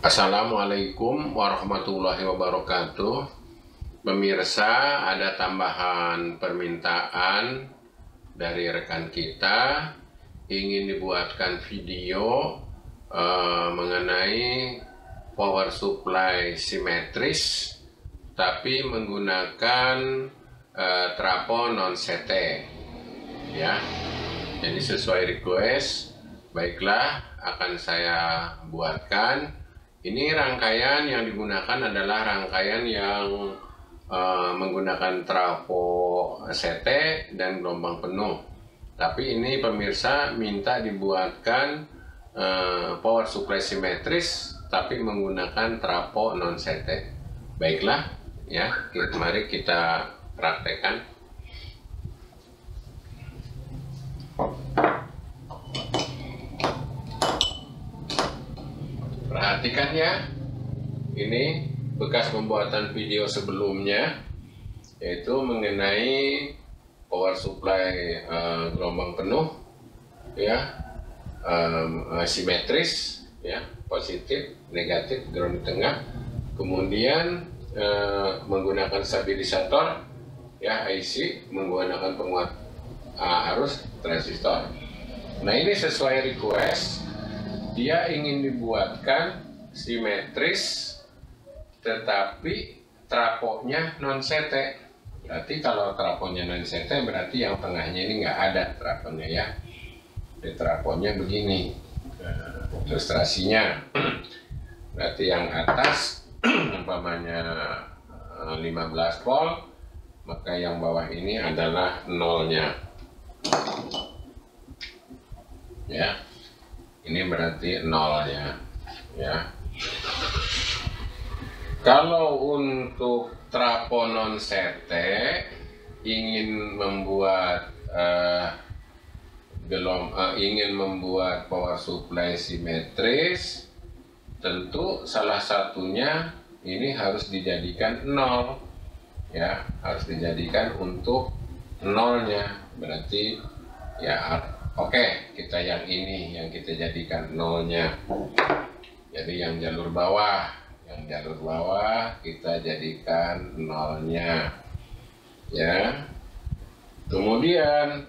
Assalamualaikum warahmatullahi wabarakatuh. Pemirsa, ada tambahan permintaan dari rekan kita ingin dibuatkan video mengenai power supply simetris tapi menggunakan trafo non CT, ya. Jadi sesuai request, baiklah akan saya buatkan. Ini rangkaian yang digunakan adalah rangkaian yang menggunakan trafo CT dan gelombang penuh. Tapi ini pemirsa minta dibuatkan power supply simetris tapi menggunakan trafo non CT. Baiklah, ya, mari kita praktekkan. Perhatikan ya, ini bekas pembuatan video sebelumnya, yaitu mengenai power supply gelombang penuh, ya, simetris, ya, positif, negatif, ground di tengah, kemudian menggunakan stabilisator, ya, IC, menggunakan penguat arus transistor. Nah, ini sesuai request. Dia ingin dibuatkan simetris tetapi trafonya non CT. Berarti kalau trafonya non CT berarti yang tengahnya ini nggak ada trafonya, ya. Di trafonya begini ilustrasinya. Berarti yang atas umpamanya 15 volt, maka yang bawah ini adalah nolnya, ya. Ini berarti nolnya, ya. Kalau untuk trafo non CT ingin membuat ingin membuat power supply simetris, tentu salah satunya ini harus dijadikan nol, ya, harus dijadikan untuk nolnya. Berarti ya, oke, kita yang ini yang kita jadikan nolnya. Jadi yang jalur bawah, kita jadikan nolnya, ya. Kemudian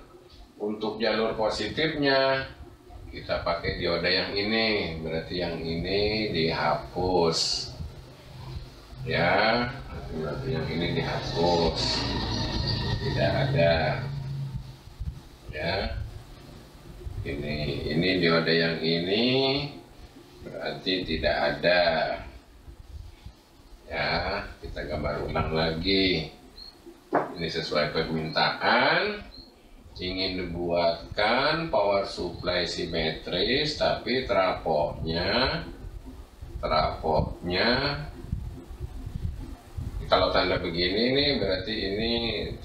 untuk jalur positifnya kita pakai dioda yang ini, berarti yang ini dihapus, ya. Berarti yang ini dihapus, tidak ada, ya. Ini dioda yang ini berarti tidak ada, ya. Kita gambar ulang lagi. Ini sesuai permintaan, ingin dibuatkan power supply simetris tapi trafonya kalau tanda begini nih berarti ini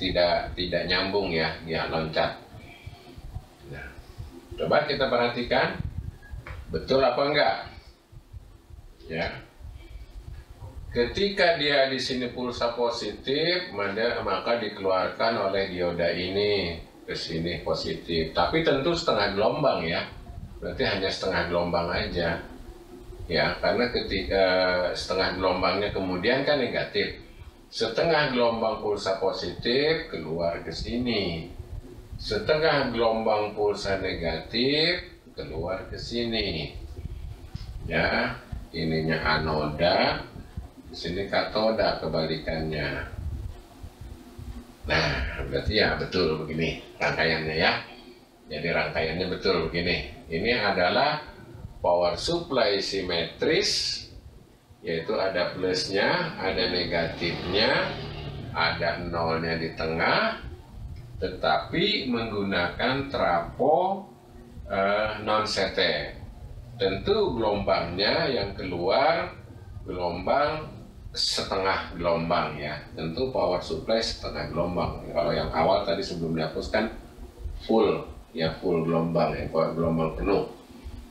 tidak nyambung, ya, ya, loncat. Coba kita perhatikan, betul apa enggak, ya. Ketika dia di sini pulsa positif, maka dikeluarkan oleh dioda ini ke sini positif. Tapi tentu setengah gelombang, ya. Berarti hanya setengah gelombang aja, ya. Karena ketika setengah gelombangnya kemudian kan negatif. Setengah gelombang pulsa positif keluar ke sini. Setengah gelombang pulsa negatif keluar ke sini, ya. Ininya anoda, sini katoda, kebalikannya. Nah, berarti ya betul begini rangkaiannya, ya. Jadi rangkaiannya betul begini. Ini adalah power supply simetris, yaitu ada plusnya, ada negatifnya, ada nolnya di tengah, tetapi menggunakan trafo non CT. Tentu gelombangnya yang keluar gelombang setengah gelombang, ya. Tentu power supply setengah gelombang. Kalau yang awal tadi sebelum dihapuskan full, ya, full gelombang, ya, gelombang penuh.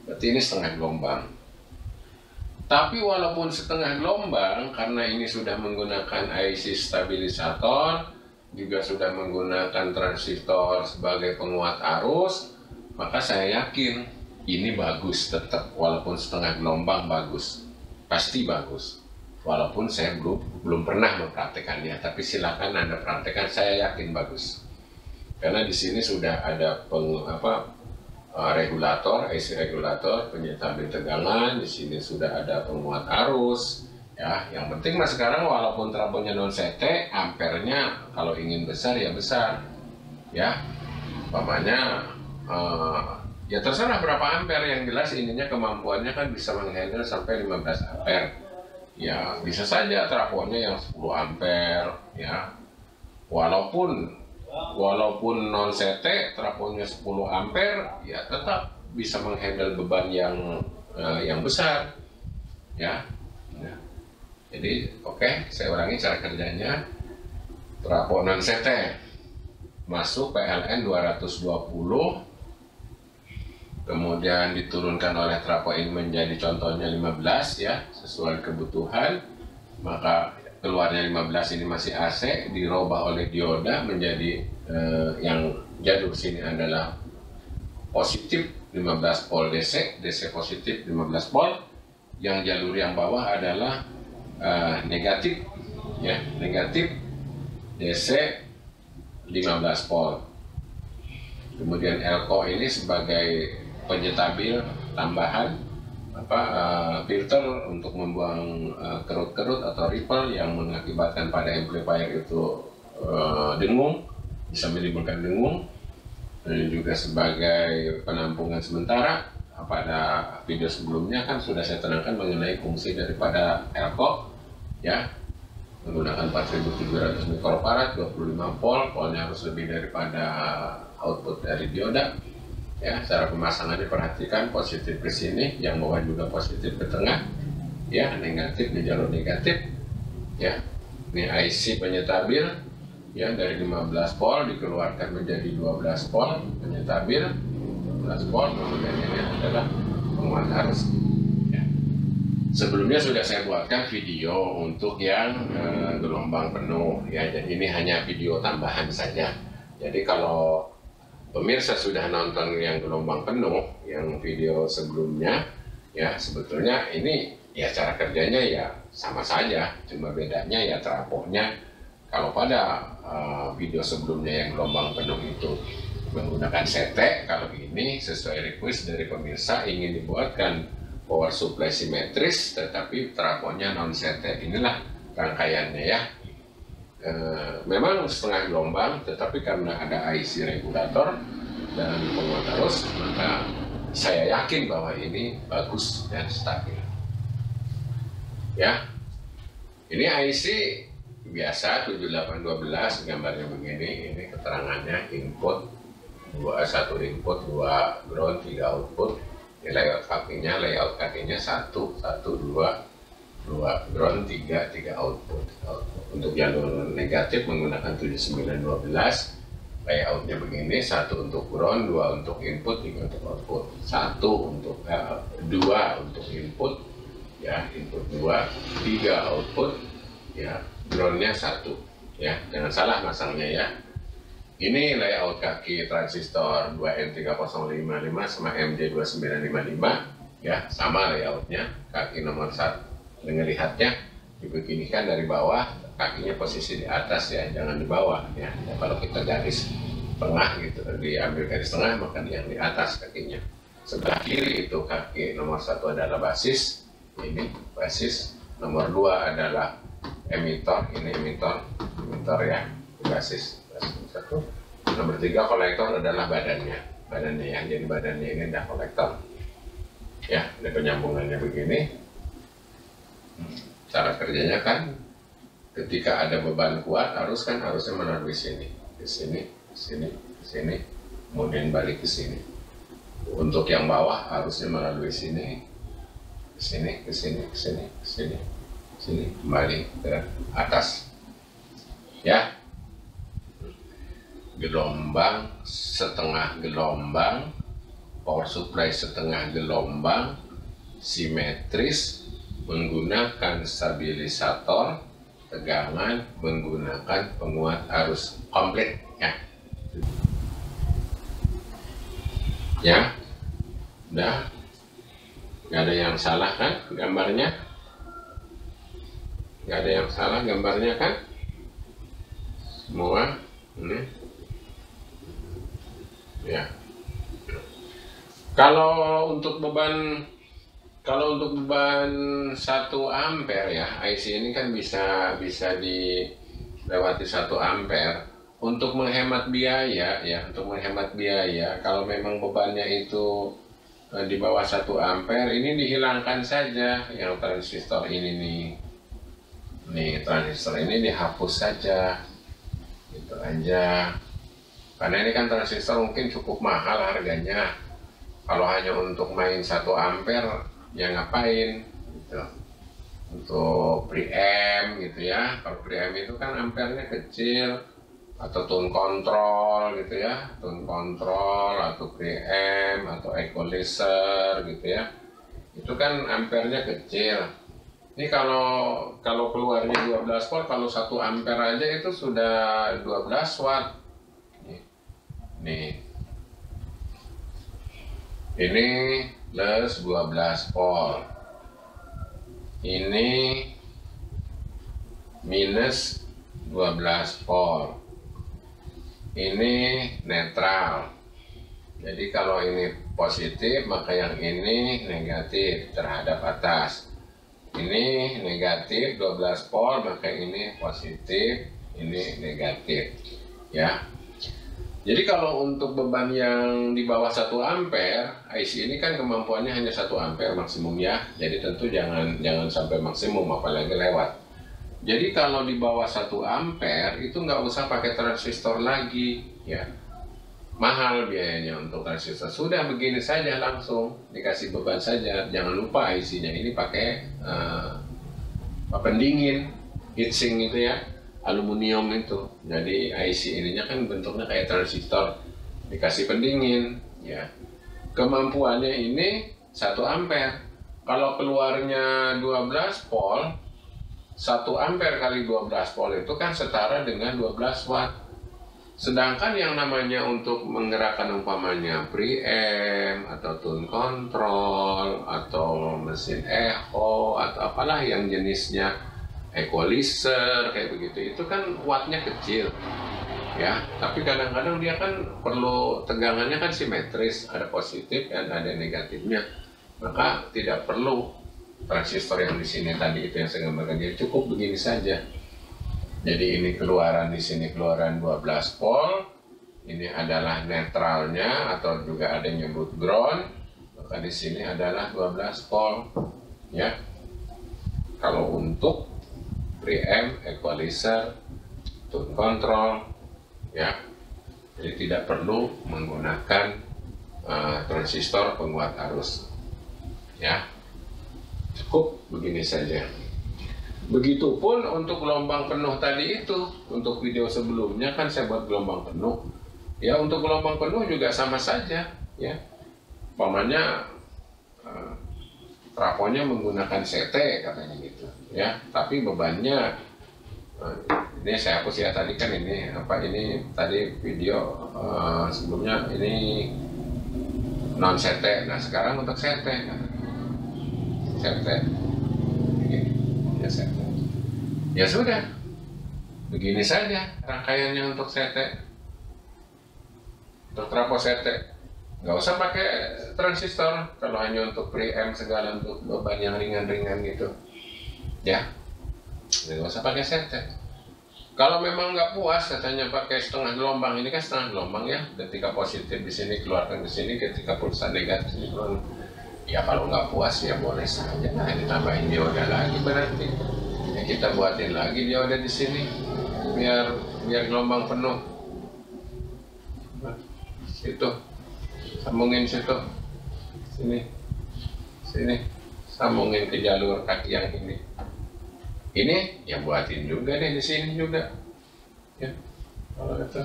Berarti ini setengah gelombang. Tapi walaupun setengah gelombang, karena ini sudah menggunakan IC stabilisator, juga sudah menggunakan transistor sebagai penguat arus, maka saya yakin ini bagus tetap, walaupun setengah gelombang bagus. pasti bagus. Walaupun saya belum pernah mempraktekannya, tapi silakan Anda praktekan, saya yakin bagus. Karena di sini sudah ada regulator, IC regulator, penyetabil tegangan, di sini sudah ada penguat arus. Ya, yang penting mas sekarang walaupun trafonya non sete, ampernya kalau ingin besar ya besar. Ya, umpamanya ya terserah berapa ampere, yang jelas ininya kemampuannya kan bisa menghandle sampai 15 ampere. Ya, bisa saja trafonya yang 10 ampere ya. Walaupun non sete trafonya 10 ampere ya tetap bisa menghandle beban yang besar. Ya. Nah, jadi oke, saya ulangi cara kerjanya. Trafo non sete masuk PLN 220, kemudian diturunkan oleh trafo ini menjadi contohnya 15 ya, sesuai kebutuhan, maka keluarnya 15 ini masih AC, dirubah oleh dioda menjadi yang jadul sini adalah positif 15 volt DC, DC positif 15 volt, yang jalur yang bawah adalah negatif ya, negatif DC 15 volt. Kemudian elko ini sebagai penyetabil tambahan filter untuk membuang kerut-kerut atau ripple yang mengakibatkan pada amplifier itu dengung, bisa menimbulkan dengung, dan juga sebagai penampungan sementara. Pada video sebelumnya kan sudah saya terangkan mengenai fungsi daripada elko ya, menggunakan 4700 mikrofarad, 25 volt, voltnya harus lebih daripada output dari dioda. Ya, cara pemasangan diperhatikan, positif ke sini, yang bawah juga positif ke tengah, ya, negatif di jalur negatif, ya. Ini IC penyetabil, ya, dari 15 volt dikeluarkan menjadi 12 volt penyetabil, 12 volt, kemudian ini adalah penguat arus. Sebelumnya sudah saya buatkan video untuk yang gelombang penuh ya, jadi ini hanya video tambahan saja. Jadi kalau pemirsa sudah nonton yang gelombang penuh, yang video sebelumnya ya, sebetulnya ini ya cara kerjanya ya sama saja, cuma bedanya ya trafonya. Kalau pada video sebelumnya yang gelombang penuh itu menggunakan sete, kalau ini sesuai request dari pemirsa ingin dibuatkan power supply simetris tetapi trafonya non sete. Inilah rangkaiannya ya, memang setengah gelombang tetapi karena ada IC regulator dan penguat arus, maka saya yakin bahwa ini bagus dan stabil ya. Ini IC biasa 7812, gambarnya begini, ini keterangannya input 1 input, 2 ground, 3 output. Layout kakinya 1, 1, 2, 2 ground, 3, 3 output. Untuk jalur negatif menggunakan 7912, layoutnya begini, 1 untuk ground, 2 untuk input, 3 untuk output, 2 untuk input, ya, input 2, 3 output, ya, groundnya 1, ya, jangan salah masangnya ya. Ini layout kaki transistor 2N3055 sama MJ2955 ya, sama layoutnya. Kaki nomor 1 melihatnya dibeginikan dari bawah, kakinya posisi di atas ya, jangan di bawah ya. Ya kalau kita garis tengah gitu, diambil garis tengah maka yang di atas kakinya. Sebelah kiri itu kaki nomor 1 adalah basis, ini basis. Nomor 2 adalah emitor, ini emitor ya, basis. Nomor 3 kolektor adalah badannya ya, jadi badannya ini adalah kolektor ya, ada penyambungannya begini. Cara kerjanya kan ketika ada beban kuat arus kan harusnya melalui sini, ke sini, ke sini, ke sini, kemudian balik ke sini. Untuk yang bawah harusnya melalui sini, ke sini, ke sini, ke sini, ke sini, ke sini, kembali ke atas ya. Gelombang, setengah gelombang, power supply setengah gelombang, simetris, menggunakan stabilisator, tegangan, menggunakan penguat arus, komplit ya. Ya, udah, nggak ada yang salah kan gambarnya? nggak ada yang salah gambarnya kan, semua ini ya. Kalau untuk beban 1 ampere ya, IC ini kan bisa dilewati 1 ampere. Untuk menghemat biaya ya, kalau memang bebannya itu di bawah 1 ampere, ini dihilangkan saja yang transistor ini nih. Nih, transistor ini dihapus saja. Gitu aja. Karena ini kan transistor mungkin cukup mahal harganya. Kalau hanya untuk main 1 ampere ya ngapain gitu. Untuk preamp gitu ya, kalau preamp itu kan ampernya kecil, atau tone control gitu ya, tone control atau preamp atau equalizer gitu ya, itu kan ampernya kecil. Ini kalau keluarnya 12 watt, kalau 1 ampere aja itu sudah 12 watt. Nih ini plus 12 volt, ini minus 12 volt, ini netral. Jadi kalau ini positif maka yang ini negatif terhadap atas, ini negatif 12 volt maka ini positif, ini negatif ya. Jadi kalau untuk beban yang di bawah 1 ampere, IC ini kan kemampuannya hanya 1 ampere maksimum ya. Jadi tentu jangan sampai maksimum, apalagi lewat. Jadi kalau di bawah 1 ampere itu nggak usah pakai transistor lagi ya. Mahal biayanya untuk transistor. Sudah begini saja langsung dikasih beban saja. Jangan lupa IC-nya ini pakai pendingin, heatsink gitu ya. Aluminium itu, jadi IC ininya kan bentuknya kayak transistor, dikasih pendingin ya. Kemampuannya ini 1 ampere. Kalau keluarnya 12 volt, 1 ampere kali 12 volt itu kan setara dengan 12 watt. Sedangkan yang namanya untuk menggerakkan umpamanya preamp atau tone control atau mesin echo atau apalah yang jenisnya equalizer kayak begitu, itu kan wattnya kecil ya, tapi kadang-kadang dia kan perlu tegangannya kan simetris, ada positif dan ada negatifnya, maka tidak perlu transistor yang di sini tadi itu yang saya gambarkan. Dia cukup begini saja. Jadi ini keluaran di sini keluaran 12 volt, ini adalah netralnya atau juga ada yang nyebut ground, maka di sini adalah 12 volt ya. Kalau untuk preamp, equalizer, tone control ya, jadi tidak perlu menggunakan transistor penguat arus ya. Cukup begini saja. Begitupun untuk gelombang penuh tadi itu, untuk video sebelumnya kan saya buat gelombang penuh ya. Untuk gelombang penuh juga sama saja ya, umpamanya trafonya menggunakan CT katanya gitu ya, tapi bebannya ini saya hapus ya, tadi kan ini apa, ini tadi video sebelumnya ini non CT. Nah sekarang untuk CT ya, CT ya. Sudah begini saja rangkaiannya untuk CT, untuk trafo CT. Nggak usah pakai transistor kalau hanya untuk preamp segala, untuk beban yang ringan-ringan gitu ya, nggak usah pakai setek. Kalau memang nggak puas katanya pakai setengah gelombang, ini kan setengah gelombang ya, ketika positif di sini keluarkan ke sini, ketika pulsa negatif keluar. Ya kalau nggak puas ya boleh saja. Nah ini tambahin dioda lagi, berarti ya kita buatin lagi dioda di sini biar gelombang penuh itu. Sambungin situ, sini, sambungin ke jalur kaki yang ini. Ini ya buatin juga deh di sini juga. Ya, kalau itu,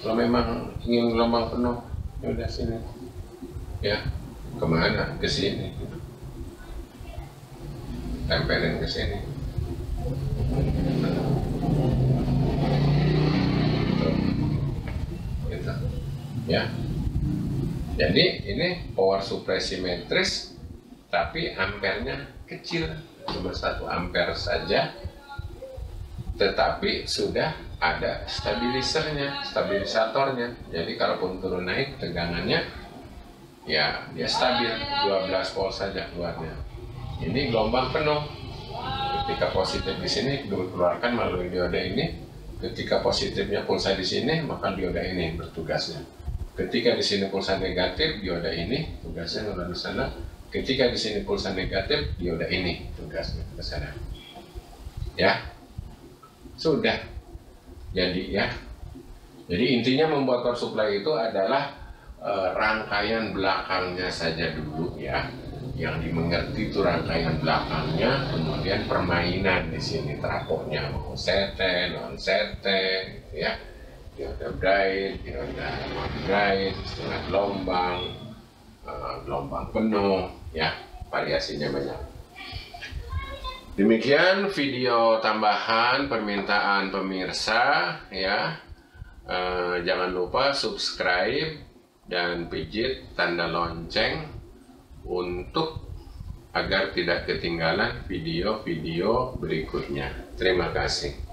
kalau memang ingin gelombang penuh, ya udah sini. Ya, kemana? Ke sini. Tempelin ke sini. Gitu. Ya. Jadi ini power supply simetris tapi ampernya kecil. 1 ampere saja, tetapi sudah ada stabilisatornya. Jadi kalaupun turun naik tegangannya ya dia stabil 12 volt saja keluarnya. Ini gelombang penuh. Ketika positif di sini dikeluarkan melalui dioda ini. Ketika positifnya pulsa di sini, maka dioda ini bertugasnya. Ketika di sini pulsa negatif, dioda ini tugasnya melalui sana. Ketika di sini pulsa negatif, dioda ini tugasnya ke sana. Ya, sudah jadi ya. Jadi intinya membuat power supply itu adalah rangkaian belakangnya saja dulu ya. Yang dimengerti itu rangkaian belakangnya, kemudian permainan di sini trafoknya mau sete, non sete, gitu ya, dioda bright, dioda bright, setengah gelombang, gelombang penuh, ya, variasinya banyak. Demikian video tambahan permintaan pemirsa, ya. Jangan lupa subscribe dan pijit tanda lonceng, untuk agar tidak ketinggalan video-video berikutnya. Terima kasih.